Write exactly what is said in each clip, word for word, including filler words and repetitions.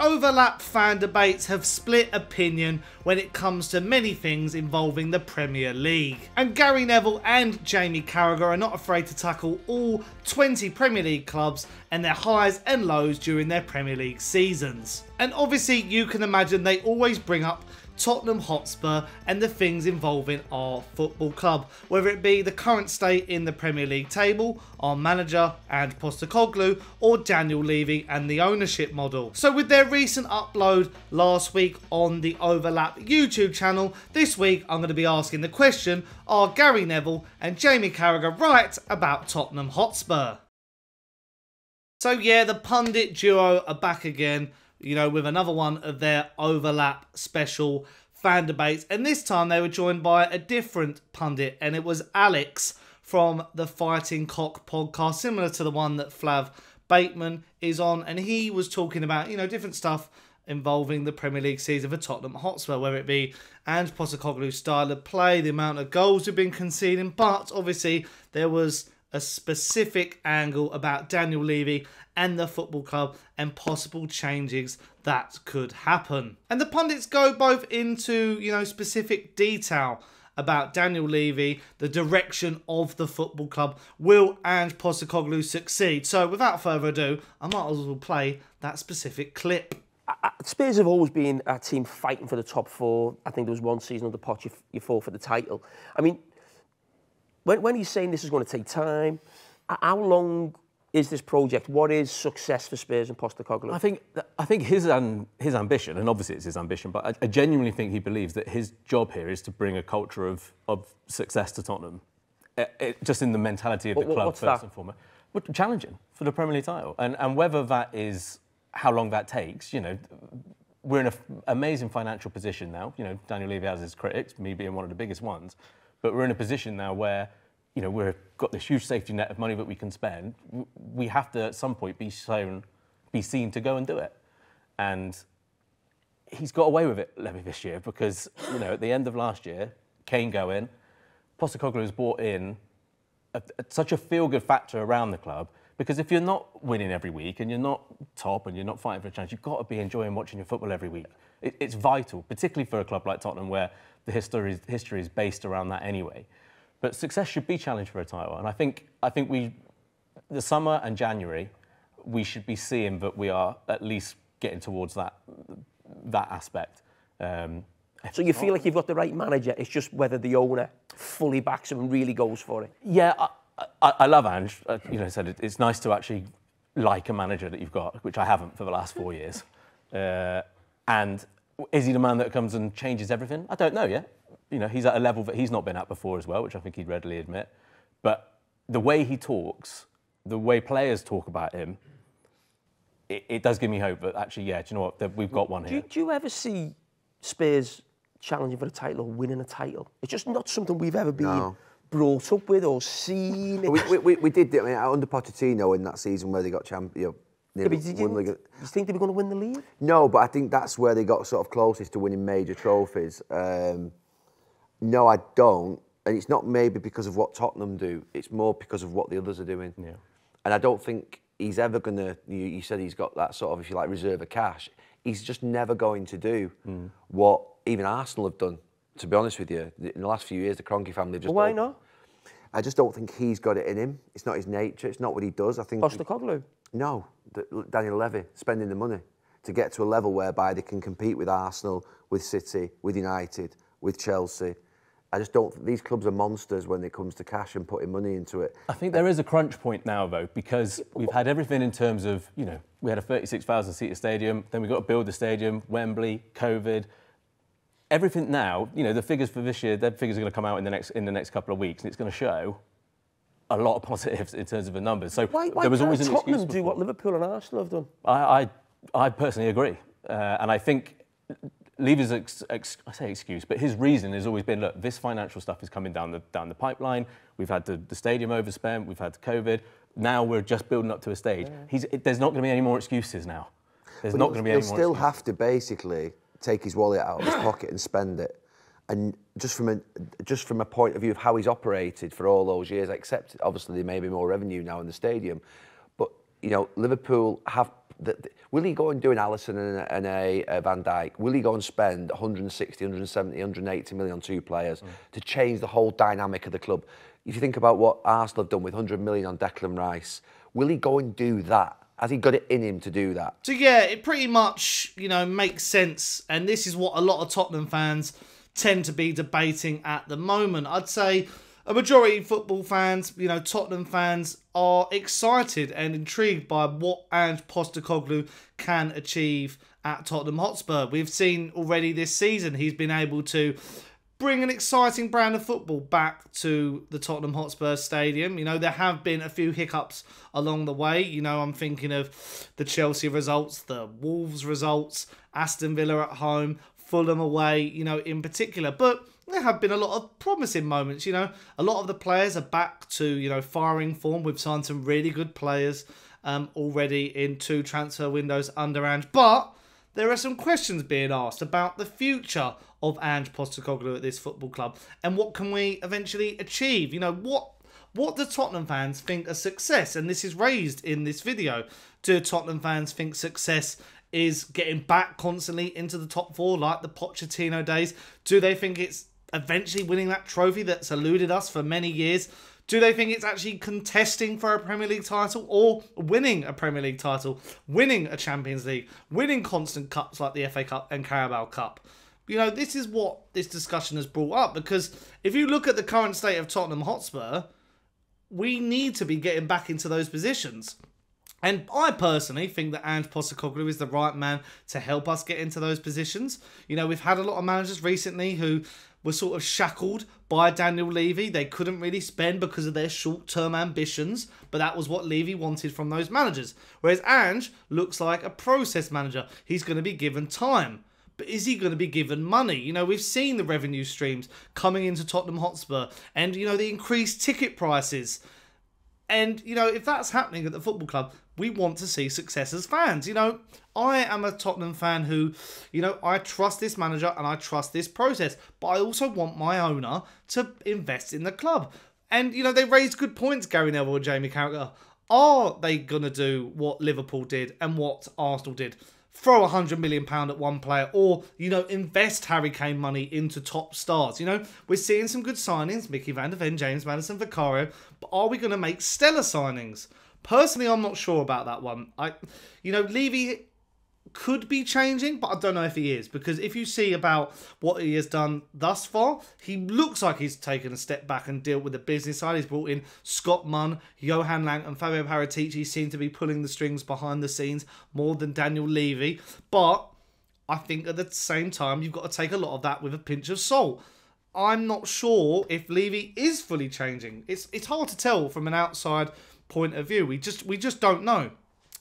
Overlap fan debates have split opinion when it comes to many things involving the Premier League. And Gary Neville and Jamie Carragher are not afraid to tackle all twenty Premier League clubs and their highs and lows during their Premier League seasons. And obviously you can imagine they always bring up Tottenham Hotspur and the things involving our football club, whether it be the current state in the Premier League table, our manager Ange Postecoglou, or Daniel Levy and the ownership model. So with their recent upload last week on the Overlap YouTube channel, this week I'm going to be asking the question, are Gary Neville and Jamie Carragher right about Tottenham Hotspur? So yeah, the pundit duo are back again, you know, with another one of their Overlap special fan debates. And this time they were joined by a different pundit, and it was Alex from the Fighting Cock podcast, similar to the one that Flav Bateman is on. And he was talking about, you know, different stuff involving the Premier League season for Tottenham Hotspur, whether it be Ange Postecoglou's style of play, the amount of goals we've been conceding. But obviously there was a specific angle about Daniel Levy and the football club and possible changes that could happen. And the pundits go both into, you know, specific detail about Daniel Levy, the direction of the football club. Will Ange Postecoglou succeed? So without further ado, I might as well play that specific clip. Spurs have always been a team fighting for the top four. I think there was one season under Poch you, you fought for the title. I mean, When, when he's saying this is going to take time, how long is this project? What is success for Spurs and Postecoglou? I think, I think his, um, his ambition, and obviously it's his ambition, but I, I genuinely think he believes that his job here is to bring a culture of, of success to Tottenham. It, it, just in the mentality of the what, club, first that? and foremost. Well, challenging for the Premier League title. And, and whether that is how long that takes, you know, we're in an amazing financial position now. You know, Daniel Levy has his critics, me being one of the biggest ones. But we're in a position now where, you know, we've got this huge safety net of money that we can spend. We have to, at some point, be shown, be seen to go and do it. And he's got away with it, Levy, this year, because, you know, at the end of last year, Kane going, Postecoglou has brought in a, a, such a feel-good factor around the club, because if you're not winning every week and you're not top and you're not fighting for a chance, you've got to be enjoying watching your football every week. It, it's vital, particularly for a club like Tottenham, where the history is, history is based around that anyway. But success should be challenged for a title. And I think, I think we, the summer and January, we should be seeing that we are at least getting towards that, that aspect. Um, so you feel like you've got the right manager, it's just whether the owner fully backs him and really goes for it? Yeah, I, I, I love Ange. I, you know, I said it, it's nice to actually like a manager that you've got, which I haven't for the last four years. Uh, and is he the man that comes and changes everything? I don't know yet. You know, he's at a level that he's not been at before as well, which I think he'd readily admit. But the way he talks, the way players talk about him, it, it does give me hope that actually, yeah, do you know what, that we've got one here. Do, do you ever see Spurs challenging for a title or winning a title? It's just not something we've ever been no. brought up with or seen. we, we, we, we did, I mean, under Pochettino in that season where they got champion. Yeah, but did you, did you think they were going to win the league? No, but I think that's where they got sort of closest to winning major trophies. Um, no, I don't. And it's not maybe because of what Tottenham do. It's more because of what the others are doing. Yeah. And I don't think he's ever going to... You, you said he's got that sort of, if you like, reserve of cash. He's just never going to do mm. what even Arsenal have done, to be honest with you. In the last few years, the Kroenke family have just... Well, why not? I just don't think he's got it in him. It's not his nature. It's not what he does. I think... Postecoglou? No. Daniel Levy spending the money to get to a level whereby they can compete with Arsenal, with City, with United, with Chelsea. I just don't... These clubs are monsters when it comes to cash and putting money into it. I think there is a crunch point now, though, because we've had everything in terms of, you know, we had a thirty-six thousand seater stadium, then we've got to build the stadium, Wembley, COVID... Everything now, you know, the figures for this year, their figures are going to come out in the next in the next couple of weeks, and it's going to show a lot of positives in terms of the numbers. So why, why there was always an excuse. Tottenham do what Liverpool and Arsenal have done? I I, I personally agree, uh, and I think Levy's ex, ex, I say excuse, but his reason has always been: look, this financial stuff is coming down the down the pipeline. We've had the, the stadium overspent, we've had COVID. Now we're just building up to a stage. Yeah. He's, there's not going to be any more excuses now. There's but not going to be any more. They still excuses. have to basically take his wallet out of his pocket and spend it. And just from, a, just from a point of view of how he's operated for all those years, except obviously there may be more revenue now in the stadium, but you know, Liverpool have... The, the, will he go and do an Alisson and a, and a uh, Van Dijk? Will he go and spend one hundred sixty, one hundred seventy, one hundred eighty million on two players mm. to change the whole dynamic of the club? If you think about what Arsenal have done with one hundred million on Declan Rice, will he go and do that? Has he got it in him to do that? So yeah, it pretty much, you know, makes sense. And this is what a lot of Tottenham fans tend to be debating at the moment. I'd say a majority of football fans, you know, Tottenham fans, are excited and intrigued by what Ange Postecoglou can achieve at Tottenham Hotspur. We've seen already this season he's been able to bring an exciting brand of football back to the Tottenham Hotspur Stadium. You know, there have been a few hiccups along the way. You know, I'm thinking of the Chelsea results, the Wolves results, Aston Villa at home, Fulham away, you know, in particular. But there have been a lot of promising moments, you know. A lot of the players are back to, you know, firing form. We've signed some really good players um, already in two transfer windows under Ange. But there are some questions being asked about the future of Ange Postecoglou at this football club, and what can we eventually achieve? You know, what what do Tottenham fans think a success? And this is raised in this video. Do Tottenham fans think success is getting back constantly into the top four like the Pochettino days? Do they think it's eventually winning that trophy that's eluded us for many years? Do they think it's actually contesting for a Premier League title or winning a Premier League title, winning a Champions League, winning constant cups like the F A Cup and Carabao Cup? You know, this is what this discussion has brought up, because if you look at the current state of Tottenham Hotspur, we need to be getting back into those positions. And I personally think that Ange Postecoglou is the right man to help us get into those positions. You know, we've had a lot of managers recently who were sort of shackled by Daniel Levy. They couldn't really spend because of their short-term ambitions, but that was what Levy wanted from those managers. Whereas Ange looks like a process manager. He's going to be given time. But is he going to be given money? You know, we've seen the revenue streams coming into Tottenham Hotspur and, you know, the increased ticket prices. And, you know, if that's happening at the football club, we want to see success as fans. You know, I am a Tottenham fan who, you know, I trust this manager and I trust this process. But I also want my owner to invest in the club. And, you know, they raised good points, Gary Neville and Jamie Carragher. Are they going to do what Liverpool did and what Arsenal did? Throw one hundred million pounds at one player, or, you know, invest Harry Kane money into top stars. You know, we're seeing some good signings, Mickey Van der Ven, James Maddison, Vicario, but are we going to make stellar signings? Personally, I'm not sure about that one. I, you know, Levy could be changing, but I don't know if he is, because if you see about what he has done thus far, he looks like he's taken a step back and dealt with the business side. He's brought in Scott Munn, Johan Lange and Fabio Paratici seem to be pulling the strings behind the scenes more than Daniel Levy. But I think at the same time, you've got to take a lot of that with a pinch of salt. I'm not sure if Levy is fully changing. It's it's hard to tell from an outside point of view. We just we just don't know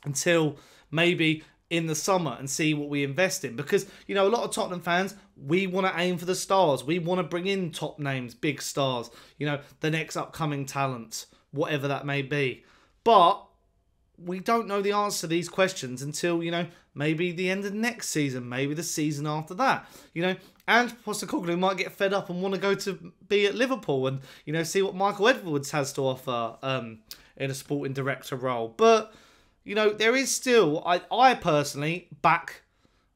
until maybe in the summer and see what we invest in. Because, you know, a lot of Tottenham fans, we want to aim for the stars. We want to bring in top names, big stars, you know, the next upcoming talent, whatever that may be. But we don't know the answer to these questions until, you know, maybe the end of next season, maybe the season after that. You know, Ange Postecoglou might get fed up and want to go to be at Liverpool and, you know, see what Michael Edwards has to offer um, in a sporting director role. But, you know, there is still, I, I personally back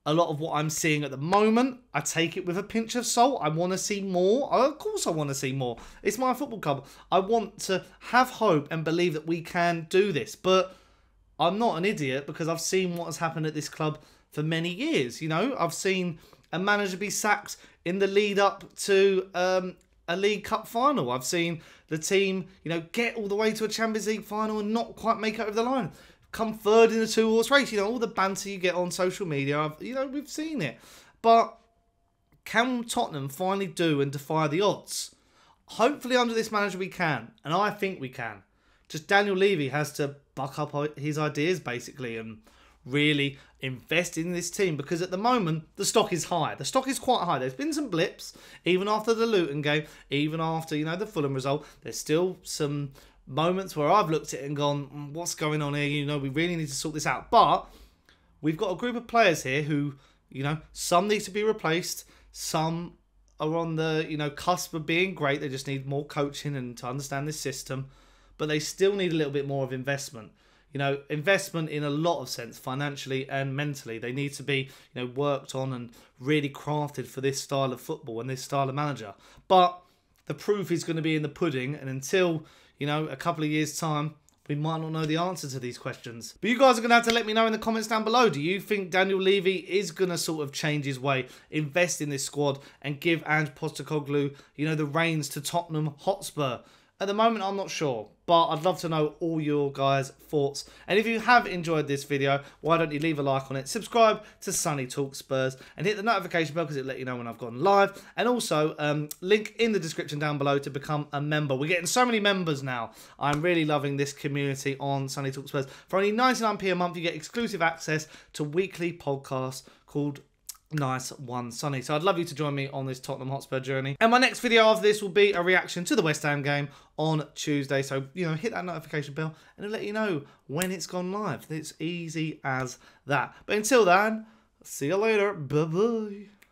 a lot of what I'm seeing at the moment. I take it with a pinch of salt. I want to see more. Of course I want to see more. It's my football club. I want to have hope and believe that we can do this. But I'm not an idiot, because I've seen what has happened at this club for many years. You know, I've seen a manager be sacked in the lead up to um, a League Cup final. I've seen the team, you know, get all the way to a Champions League final and not quite make it over the line. Come third in a two-horse race. You know, all the banter you get on social media, I've, you know, we've seen it. But can Tottenham finally do and defy the odds? Hopefully under this manager we can, and I think we can. Just Daniel Levy has to buck up his ideas, basically, and really invest in this team, because at the moment, the stock is high. The stock is quite high. There's been some blips, even after the Luton game, even after, you know, the Fulham result. There's still some moments where I've looked at it and gone, what's going on here? You know, we really need to sort this out. But we've got a group of players here who, you know, some need to be replaced. Some are on the, you know, cusp of being great. They just need more coaching and to understand this system. But they still need a little bit more of investment. You know, investment in a lot of sense, financially and mentally. They need to be, you know, worked on and really crafted for this style of football and this style of manager. But the proof is going to be in the pudding, and until, you know, a couple of years' time, we might not know the answer to these questions. But you guys are going to have to let me know in the comments down below. Do you think Daniel Levy is going to sort of change his way, invest in this squad, and give Ange Postecoglou, you know, the reins to Tottenham Hotspur? At the moment, I'm not sure, but I'd love to know all your guys' thoughts. And if you have enjoyed this video, why don't you leave a like on it, subscribe to Sonny Talks Spurs, and hit the notification bell because it'll let you know when I've gone live. And also, um, link in the description down below to become a member. We're getting so many members now. I'm really loving this community on Sonny Talks Spurs. For only ninety-nine p a month, you get exclusive access to weekly podcasts called Nice One Sonny. So I'd love you to join me on this Tottenham Hotspur journey. And my next video after this will be a reaction to the West Ham game on Tuesday. So, you know, hit that notification bell and it'll let you know when it's gone live. It's easy as that. But until then, see you later. Bye-bye.